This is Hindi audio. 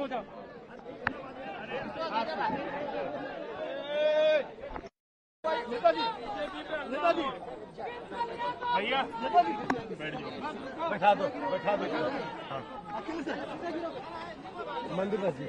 हो जाओ। नेताजी नेताजी भैया नेताजी बैठ जाओ, बैठा दो बैठा दो। मंदिर जी